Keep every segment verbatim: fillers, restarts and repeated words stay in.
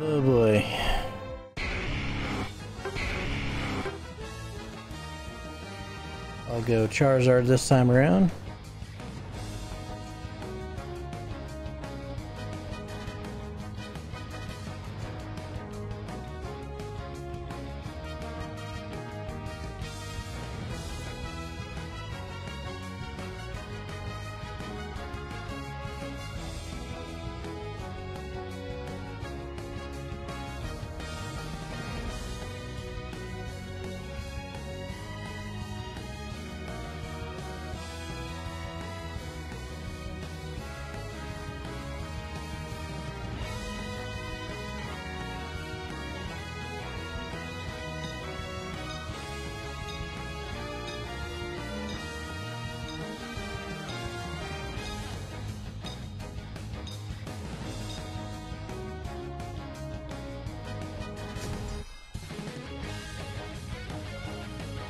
Oh boy. I'll go Charizard this time around.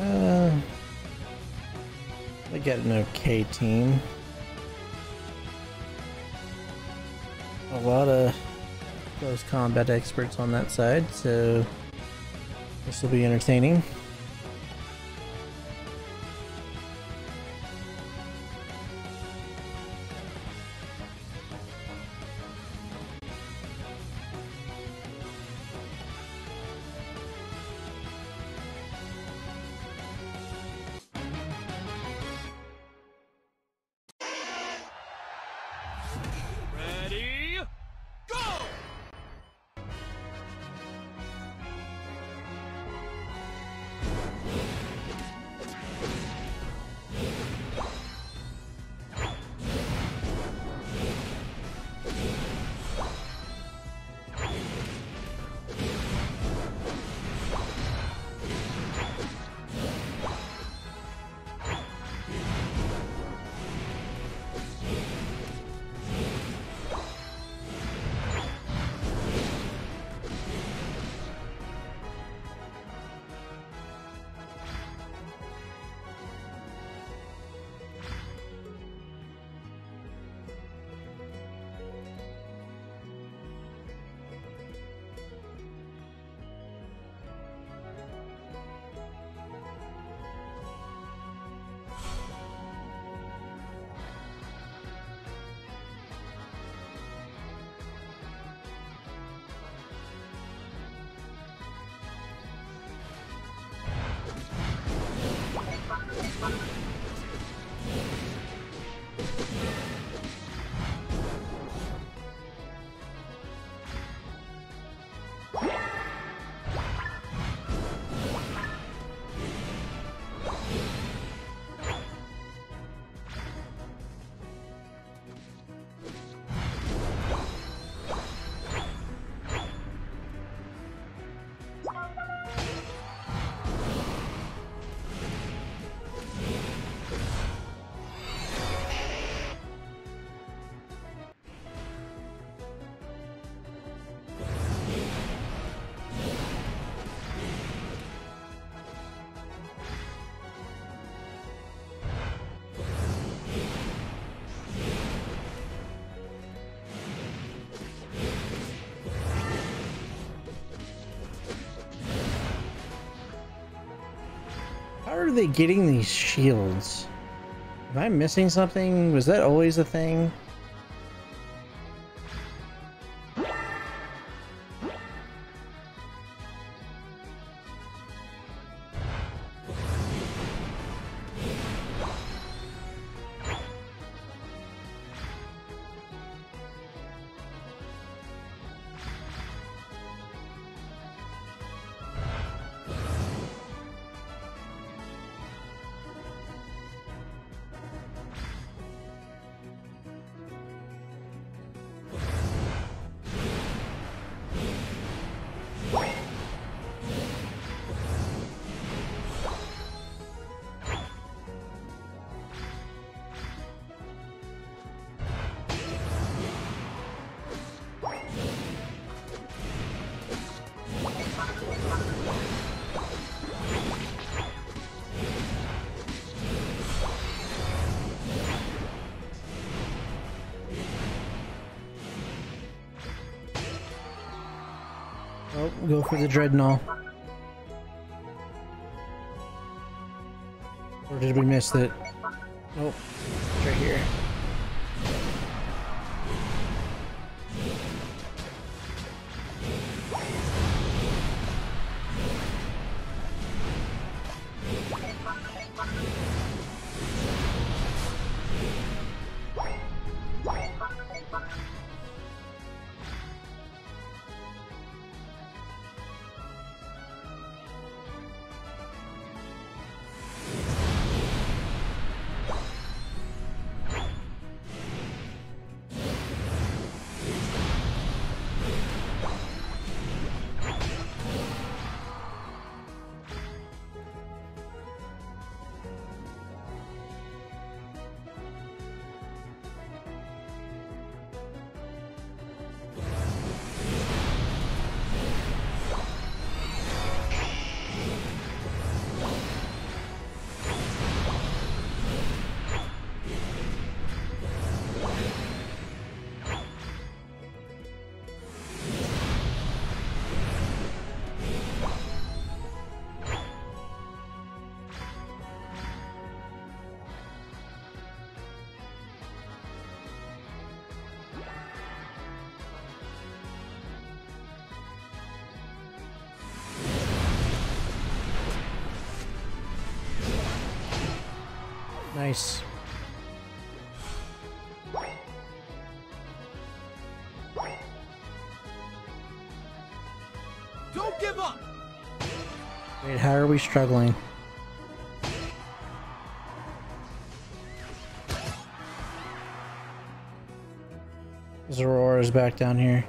Uh, I got an okay team. A lot of close combat experts on that side, so this will be entertaining. Are they getting these shields? Am I missing something? Was that always a thing? Oh, go for the Dreadnought. Or did we miss it? Nope. It's right here. Nice. Don't give up. Wait, how are we struggling? Zoroark is back down here.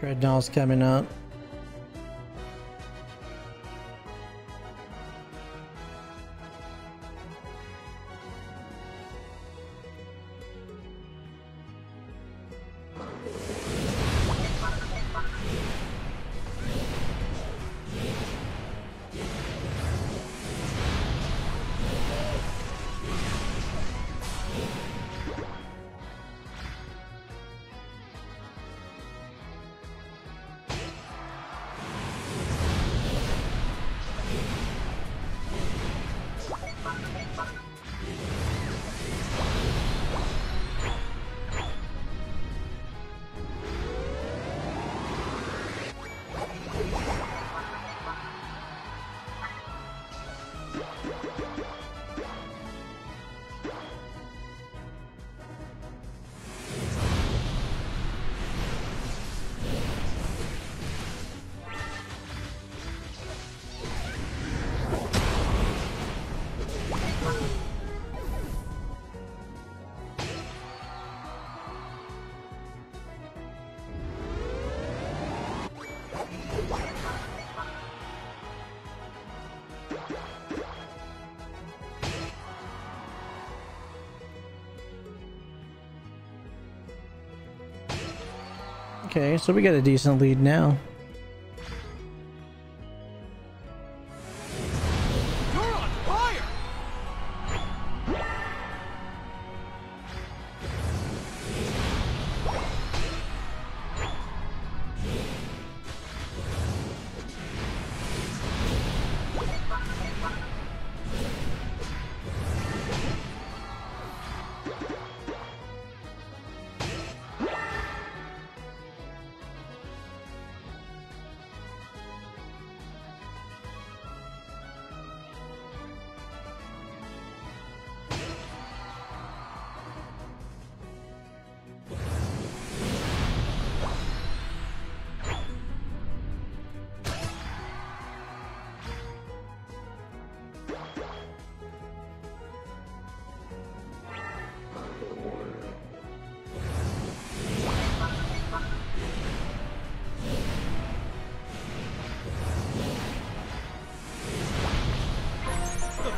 Dreadnought's coming up. Okay, so we got a decent lead now. You're on fire!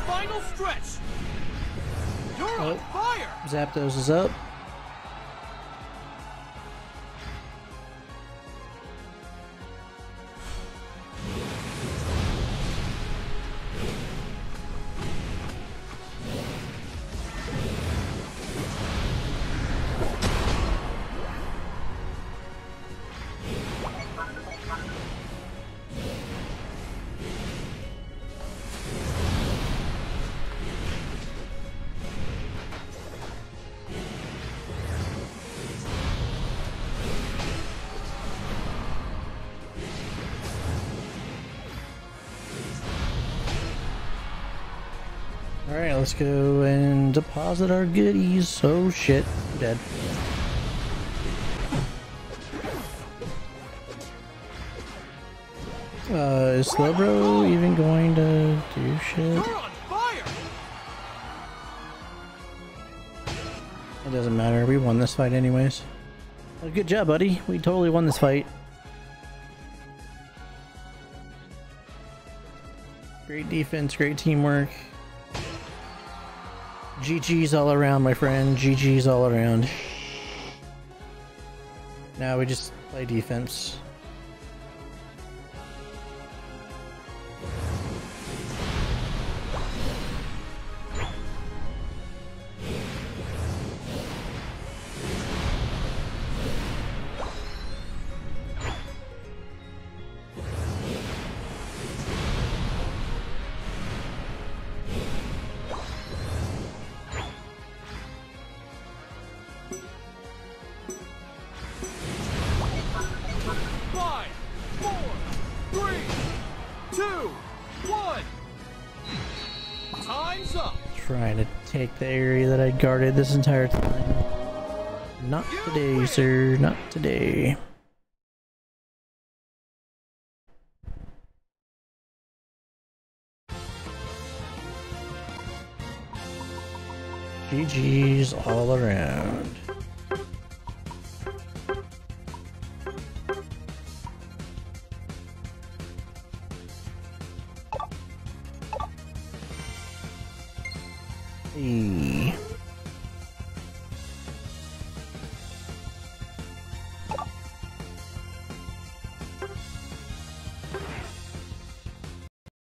Final stretch. You're oh. on fire. Zapdos is up. Alright, let's go and deposit our goodies. Oh shit, I'm dead. Uh, is Slowbro even going to do shit? It doesn't matter, we won this fight anyways. Well, good job, buddy. We totally won this fight. Great defense, great teamwork. G G's all around, my friend. G G's all around. Now we just play defense. Trying to take the area that I guarded this entire time. Not today, sir. Not today. G G's all around. E